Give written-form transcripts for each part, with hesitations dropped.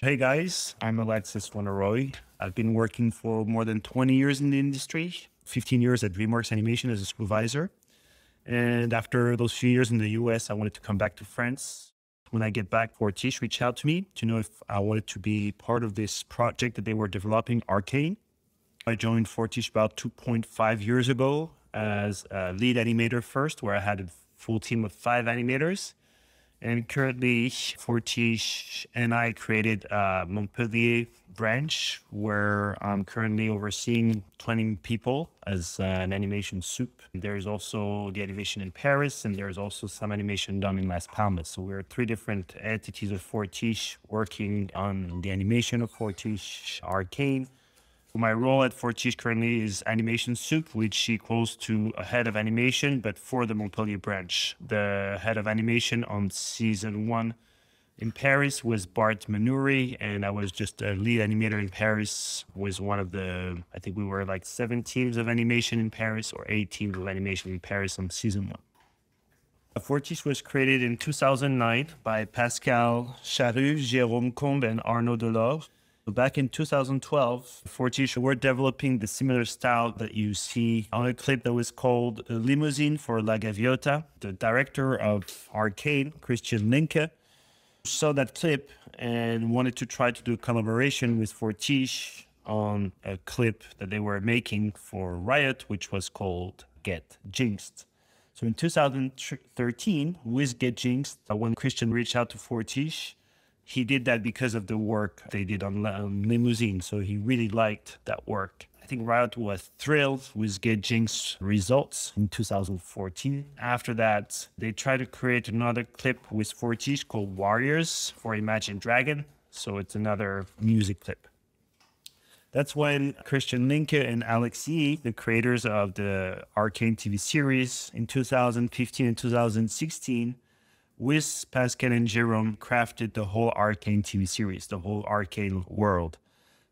Hey guys, I'm Alexis Wannerory. I've been working for more than 20 years in the industry, 15 years at DreamWorks Animation as a supervisor. And after those few years in the US, I wanted to come back to France. When I get back, Fortiche reached out to me to know if I wanted to be part of this project that they were developing, Arcane. I joined Fortiche about 2.5 years ago as a lead animator first, where I had a full team of 5 animators. And currently, Fortiche and I created a Montpellier branch where I'm currently overseeing 20 people as an animation soup. There's also the animation in Paris, and there's also some animation done in Las Palmas. So we're 3 different entities of Fortiche working on the animation of Fortiche Arcane. My role at Fortiche currently is animation soup, which equals to a head of animation, but for the Montpellier branch. The head of animation on season 1 in Paris was Bart Maunoury, and I was just a lead animator in Paris. Was one of the, I think we were like 7 teams of animation in Paris or 8 teams of animation in Paris on season 1. Fortiche was created in 2009 by Pascal Charu, Jérôme Combe, and Arnaud Delord. Back in 2012, Fortiche were developing the similar style that you see on a clip that was called Limousine for La Gaviota. The director of Arcane, Christian Linke, saw that clip and wanted to try to do a collaboration with Fortiche on a clip that they were making for Riot, which was called Get Jinxed. So in 2013, with Get Jinxed, when Christian reached out to Fortiche, he did that because of the work they did on Limousine, so he really liked that work. I think Riot was thrilled with Get Jinxed results in 2014. After that, they tried to create another clip with Fortiche called Warriors for Imagine Dragon, so it's another music clip. That's when Christian Linke and Alex Yee, the creators of the Arcane TV series in 2015 and 2016, with Pascal and Jérôme, crafted the whole Arcane TV series, the whole Arcane world.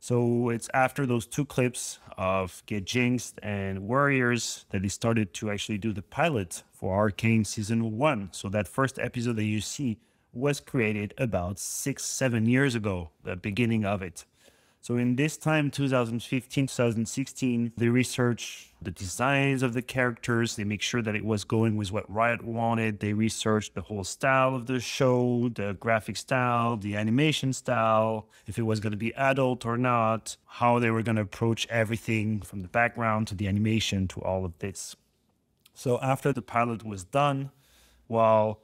So it's after those 2 clips of Get Jinxed and Warriors that they started to actually do the pilot for Arcane season 1. So that first episode that you see was created about 6-7 years ago, the beginning of it. So in this time, 2015, 2016, they researched the designs of the characters. They make sure that it was going with what Riot wanted. They researched the whole style of the show, the graphic style, the animation style, if it was going to be adult or not, how they were going to approach everything from the background to the animation to all of this. So after the pilot was done, while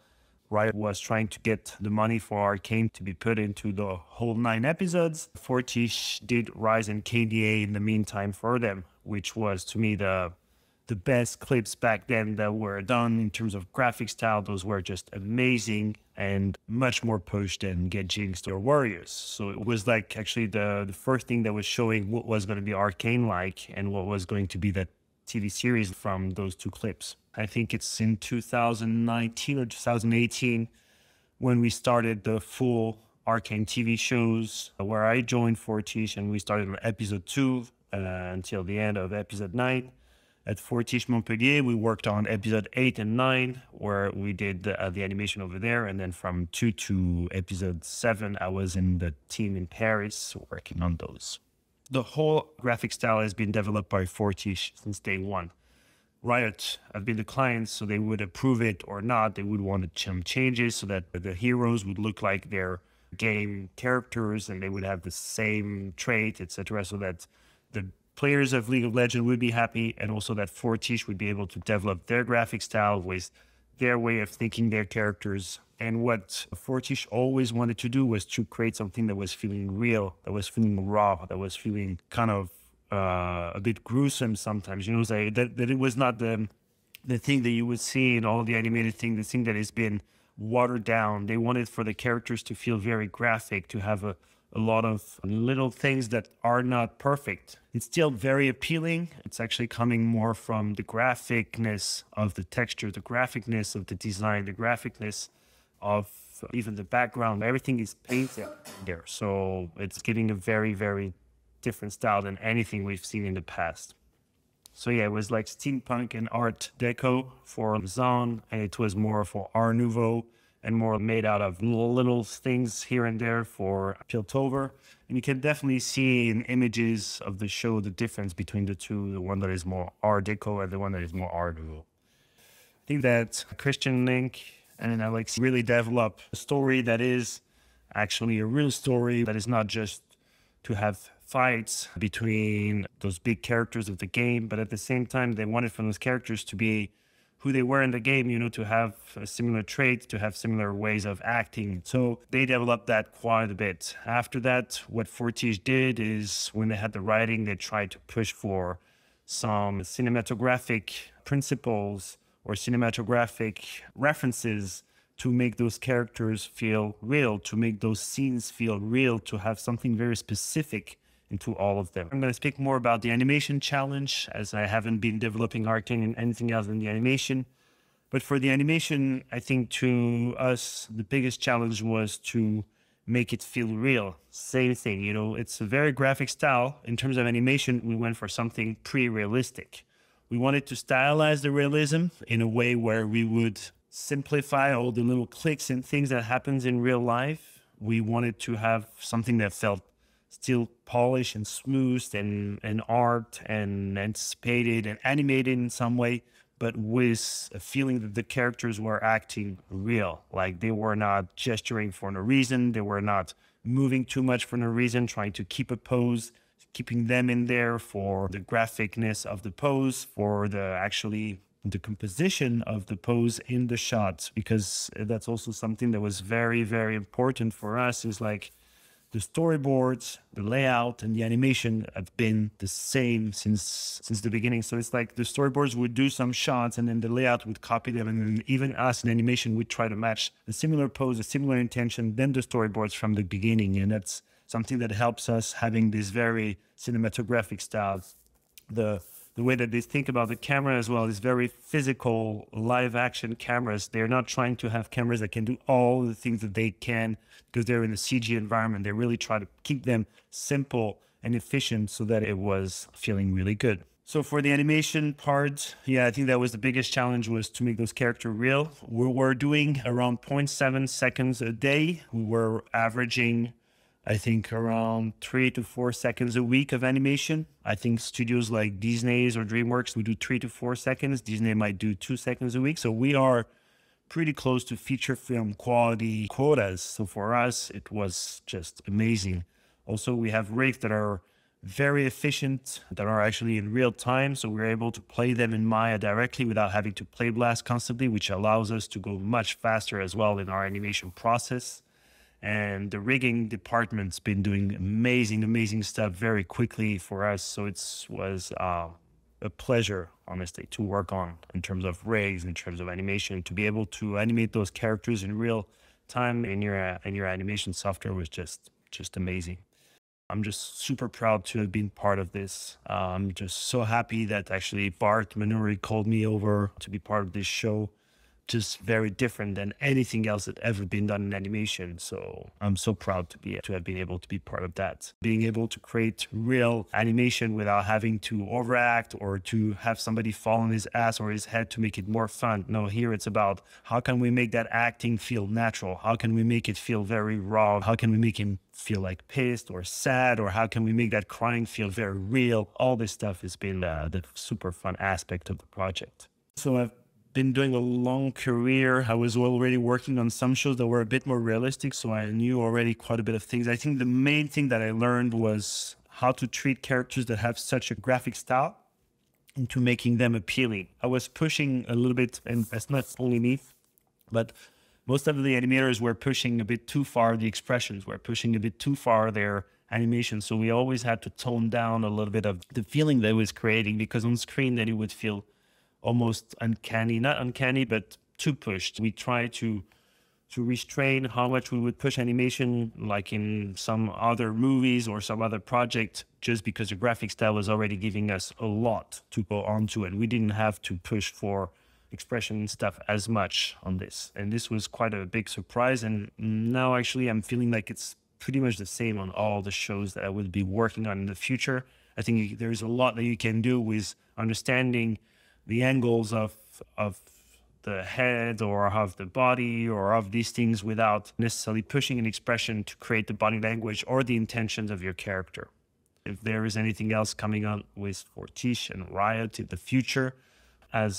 Riot was trying to get the money for Arcane to be put into the whole 9 episodes, Fortiche did Rise and KDA in the meantime for them, which was, to me, the best clips back then that were done in terms of graphic style. Those were just amazing and much more pushed than Get Jinxed or Warriors. So it was like actually the first thing that was showing what was going to be Arcane-like and what was going to be that TV series from those 2 clips. I think it's in 2019 or 2018 when we started the full Arcane TV shows, where I joined Fortiche, and we started on episode 2 until the end of episode 9. At Fortiche Montpellier, we worked on episode 8 and 9, where we did the animation over there. And then from 2 to episode 7, I was in the team in Paris working on those. The whole graphic style has been developed by Fortiche since day 1. Riot have been the clients, so they would approve it or not. They would want some changes so that the heroes would look like their game characters and they would have the same trait, etc., so that the players of League of Legends would be happy, and also that Fortiche would be able to develop their graphic style with their way of thinking their characters. And what Fortiche always wanted to do was to create something that was feeling real, that was feeling raw, that was feeling kind of a bit gruesome sometimes, you know, that it was not the thing that you would see in all the animated thing, the thing that has been watered down. They wanted for the characters to feel very graphic, to have a lot of little things that are not perfect. It's still very appealing. It's actually coming more from the graphicness of the texture, the graphicness of the design, the graphicness of even the background. Everything is painted there. So it's giving a very, very different style than anything we've seen in the past. So yeah, it was like steampunk and art deco for Zone, and it was more for Art Nouveau and more made out of little things here and there for Piltover. And you can definitely see in images of the show the difference between the two, the one that is more Art Deco and the one that is more Art Nouveau. I think that Christian Linke and Alex really develop a story that is actually a real story, that is not just to have fights between those big characters of the game, but at the same time, they wanted from those characters to be who they were in the game, you know, to have a similar trait, to have similar ways of acting. So they developed that quite a bit. After that, what Fortiche did is when they had the writing, they tried to push for some cinematographic principles or cinematographic references to make those characters feel real, to make those scenes feel real, to have something very specific into all of them. I'm going to speak more about the animation challenge, as I haven't been developing Arcane in anything else than the animation. But for the animation, I think to us, the biggest challenge was to make it feel real. Same thing, you know, it's a very graphic style. In terms of animation, we went for something pre-realistic. We wanted to stylize the realism in a way where we would simplify all the little clicks and things that happens in real life. We wanted to have something that felt still polished and smooth and art and anticipated and animated in some way, but with a feeling that the characters were acting real. Like they were not gesturing for no reason. They were not moving too much for no reason, trying to keep a pose, keeping them in there for the graphicness of the pose, for the actually the composition of the pose in the shots, because that's also something that was very, very important for us, is like the storyboards, the layout and the animation have been the same since the beginning. So it's like the storyboards would do some shots and then the layout would copy them. And then even us in animation, we try to match a similar pose, a similar intention, then the storyboards from the beginning. And that's something that helps us having this very cinematographic style. The way that they think about the camera as well is very physical, live action cameras. They're not trying to have cameras that can do all the things that they can because they're in a CG environment. They really try to keep them simple and efficient so that it was feeling really good. So for the animation part, yeah, I think that was the biggest challenge, was to make those characters real. We were doing around 0.7 seconds a day. We were averaging, I think, around 3 to 4 seconds a week of animation. I think studios like Disney's or DreamWorks would do 3 to 4 seconds. Disney might do 2 seconds a week. So we are pretty close to feature film quality quotas. So for us, it was just amazing. Also, we have rigs that are very efficient, that are actually in real time. So we're able to play them in Maya directly without having to play blast constantly, which allows us to go much faster as well in our animation process. And the rigging department's been doing amazing, amazing stuff very quickly for us. So it was a pleasure, honestly, to work on in terms of rigs, in terms of animation. To be able to animate those characters in real time in your animation software was just amazing. I'm just super proud to have been part of this. I'm just so happy that actually Bart Maunoury called me over to be part of this show. Just very different than anything else that ever been done in animation. So I'm so proud to have been able to be part of that. Being able to create real animation without having to overact or to have somebody fall on his ass or his head to make it more fun. No, here it's about how can we make that acting feel natural? How can we make it feel very raw? How can we make him feel like pissed or sad? Or how can we make that crying feel very real? All this stuff has been the super fun aspect of the project. So I've been doing a long career. I was already working on some shows that were a bit more realistic, so I knew already quite a bit of things. I think the main thing that I learned was how to treat characters that have such a graphic style into making them appealing. I was pushing a little bit, and that's not only me, but most of the animators were pushing a bit too far the expressions, were pushing a bit too far their animation. So we always had to tone down a little bit of the feeling that it was creating, because on screen then it would feel almost uncanny, not uncanny, but too pushed. We try to restrain how much we would push animation, like in some other movies or some other project, just because the graphic style was already giving us a lot to go on to, and we didn't have to push for expression and stuff as much on this. And this was quite a big surprise. And now actually I'm feeling like it's pretty much the same on all the shows that I will be working on in the future. I think there's a lot that you can do with understanding the angles of the head or of the body or of these things without necessarily pushing an expression to create the body language or the intentions of your character. If there is anything else coming up with Fortiche and Riot in the future, as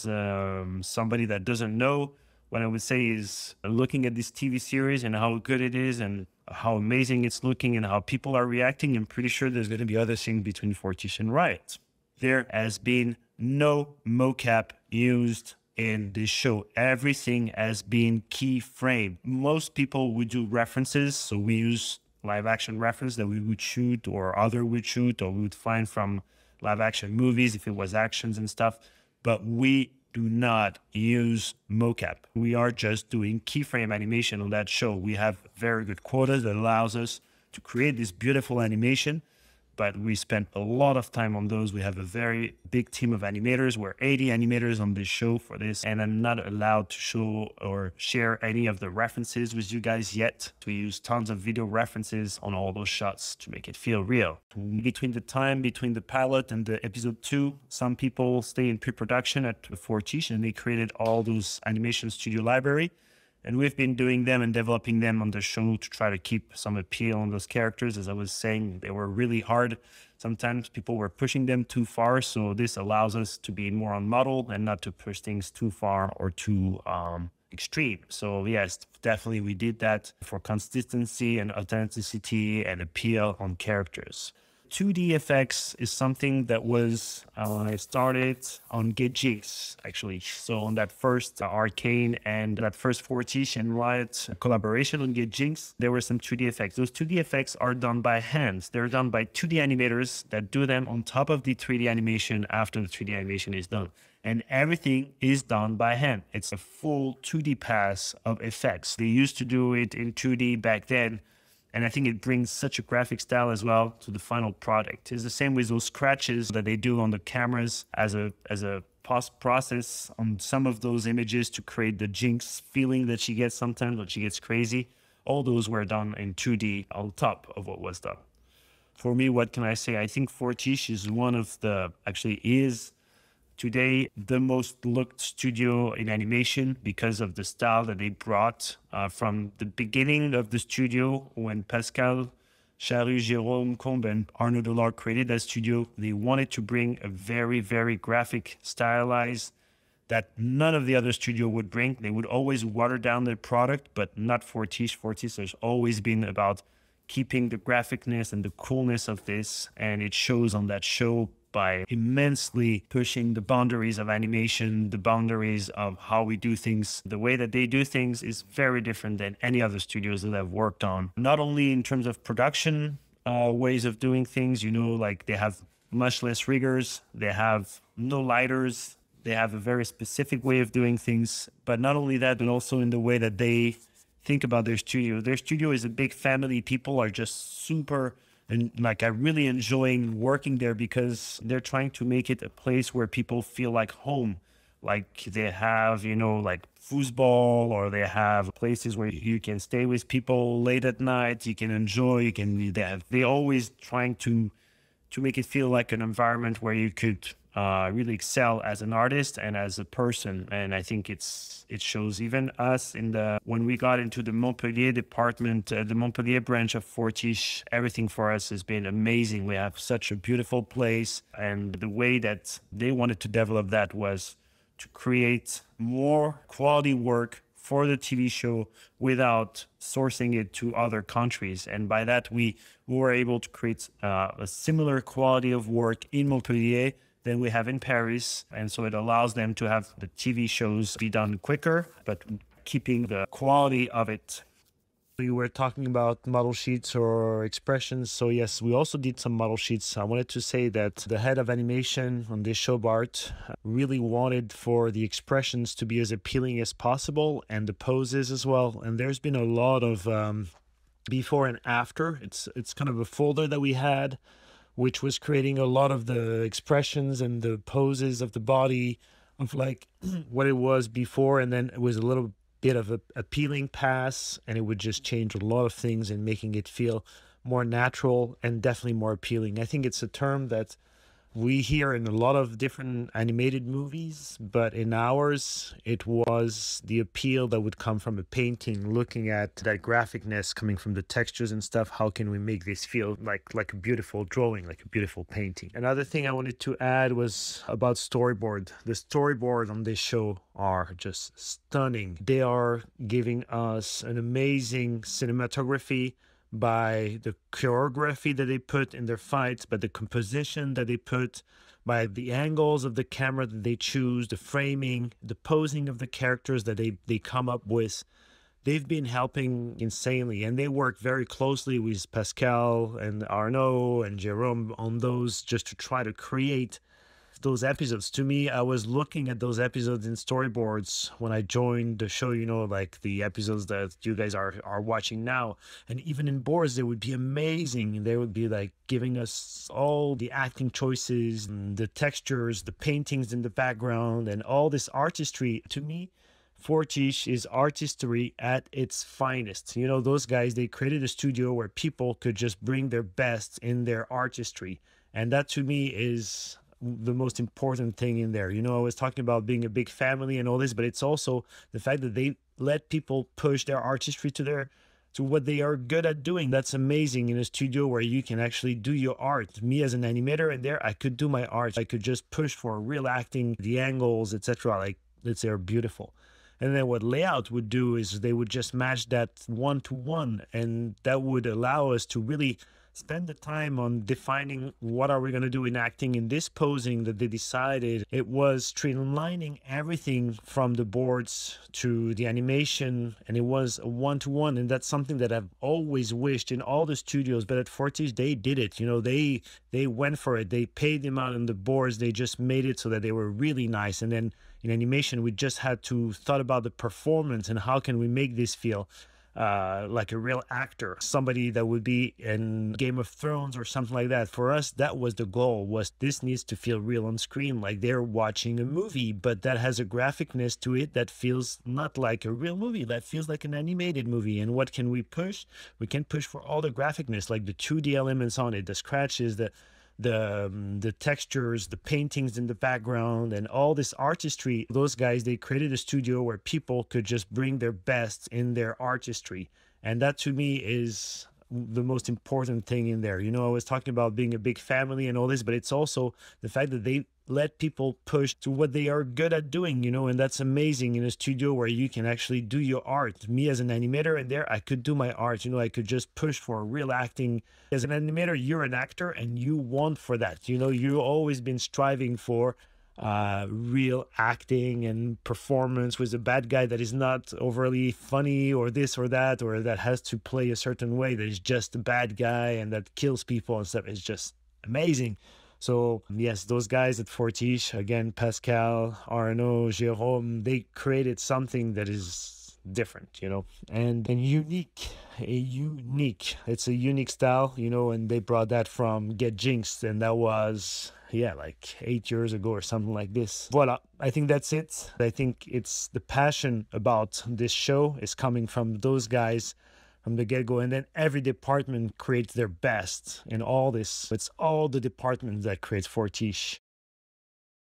somebody that doesn't know, what I would say is looking at this TV series and how good it is and how amazing it's looking and how people are reacting, I'm pretty sure there's going to be other things between Fortiche and Riot. There has been no mocap used in this show. Everything has been keyframe. Most people would do references, so we use live action reference that we would shoot or other would shoot or we would find from live action movies if it was actions and stuff, but we do not use mocap. We are just doing keyframe animation on that show. We have very good quotas that allows us to create this beautiful animation, but we spent a lot of time on those. We have a very big team of animators. We're 80 animators on this show for this, and I'm not allowed to show or share any of the references with you guys yet. We use tons of video references on all those shots to make it feel real. Between the time between the pilot and the episode 2, some people stay in pre-production at Fortiche and they created all those animation studio library. And we've been doing them and developing them on the show to try to keep some appeal on those characters. As I was saying, they were really hard. Sometimes people were pushing them too far. So this allows us to be more on model and not to push things too far or too extreme. So yes, definitely we did that for consistency and authenticity and appeal on characters. 2D effects is something that was I started on Get Jinxed, actually. So on that first Arcane and that first Fortiche and Riot collaboration on Get Jinxed, there were some 2D effects. Those 2D effects are done by hands. They're done by 2D animators that do them on top of the 3D animation after the 3D animation is done. And everything is done by hand. It's a full 2D pass of effects. They used to do it in 2D back then, and I think it brings such a graphic style as well to the final product. It's the same with those scratches that they do on the cameras as a post-process on some of those images to create the Jinx feeling that she gets sometimes when she gets crazy. All those were done in 2D on top of what was done. For me, what can I say? I think Fortiche is one of the, actually is today the most looked studio in animation because of the style that they brought from the beginning of the studio. When Pascal Charu, Jérôme Combe and Arnaud Delord created that studio, they wanted to bring a very, very graphic, stylized that none of the other studio would bring. They would always water down their product, but not Fortiche. Fortiche has always been about keeping the graphicness and the coolness of this, and it shows on that show by immensely pushing the boundaries of animation, the boundaries of how we do things. The way that they do things is very different than any other studios that I've worked on. Not only in terms of production ways of doing things, you know, like they have much less riggers, they have no lighters, they have a very specific way of doing things. But not only that, but also in the way that they think about their studio. Their studio is a big family. People are just super... And like, I really enjoying working there because they're trying to make it a place where people feel like home. Like they have, you know, like foosball, or they have places where you can stay with people late at night. You can enjoy, you can, they're always trying to make it feel like an environment where you could really excel as an artist and as a person. And I think it shows. Even us when we got into the Montpellier department, the Montpellier branch of Fortiche, everything for us has been amazing. We have such a beautiful place, and the way that they wanted to develop that was to create more quality work for the TV show without sourcing it to other countries. And by that, we were able to create a similar quality of work in Montpellier than we have in Paris. And so it allows them to have the TV shows be done quicker, but keeping the quality of it. We were talking about model sheets or expressions. So yes, we also did some model sheets. I wanted to say that the head of animation on this show, Bart, really wanted for the expressions to be as appealing as possible, and the poses as well. And there's been a lot of before and after. It's kind of a folder that we had, which was creating a lot of the expressions and the poses of the body of like what it was before. And then it was a little bit of a appealing pass, and it would just change a lot of things and making it feel more natural and definitely more appealing. I think it's a term that we hear in a lot of different animated movies, but in ours, it was the appeal that would come from a painting, looking at that graphicness coming from the textures and stuff. How can we make this feel like a beautiful drawing, like a beautiful painting? Another thing I wanted to add was about storyboard. The storyboard on this show are just stunning. They are giving us an amazing cinematography by the choreography that they put in their fights, by the composition that they put, by the angles of the camera that they choose, the framing, the posing of the characters that they come up with. They've been helping insanely, and they work very closely with Pascal and Arnaud and Jérôme on those just to try to create those episodes. To me, I was looking at those episodes in storyboards when I joined the show, you know, like the episodes that you guys are watching now. And even in boards, they would be amazing. They would be like giving us all the acting choices and the textures, the paintings in the background, and all this artistry. To me, Fortiche is artistry at its finest. You know, those guys, they created a studio where people could just bring their best in their artistry. And that to me is the most important thing in there. You know, I was talking about being a big family and all this, but it's also the fact that they let people push their artistry to what they are good at doing. That's amazing in a studio where you can actually do your art. Me as an animator in there, I could do my art. I could just push for real acting, the angles, etc. Like, they're beautiful. And then what layout would do is they would just match that one-to-one, and that would allow us to really spend the time on defining what are we going to do in acting in this posing that they decided. It was streamlining everything from the boards to the animation, and it was a one-to-one, and that's something that I've always wished in all the studios, but at Fortiche, they did it. You know, they went for it. They paid them out on the boards. They just made it so that they were really nice. And then in animation, we just had to thought about the performance and how can we make this feel like a real actor, somebody that would be in Game of Thrones or something like that. For us, that was the goal, was this needs to feel real on screen, like they're watching a movie, but that has a graphicness to it that feels not like a real movie, that feels like an animated movie. And what can we push? We can push for all the graphicness, like the 2D elements on it, the scratches, the textures, the paintings in the background, and all this artistry. Those guys, they created a studio where people could just bring their best in their artistry. And that to me is the most important thing in there. You know, I was talking about being a big family and all this, but it's also the fact that they let people push to what they are good at doing, you know, and that's amazing in a studio where you can actually do your art. Me as an animator in there, I could do my art. You know, I could just push for real acting. As an animator, you're an actor and you want for that. You know, you've always been striving for real acting and performance with a bad guy that is not overly funny or this or that has to play a certain way, that is just a bad guy and that kills people and stuff. It's just amazing. So yes, those guys at Fortiche, again, Pascal, Arnaud, Jérôme, they created something that is different, you know, and unique, it's a unique style, you know, and they brought that from Get Jinxed, and that was, yeah, like 8 years ago or something like this. Voila, I think that's it. I think it's the passion about this show is coming from those guys from the get-go, and then every department creates their best in all this. It's all the departments that creates Fortiche.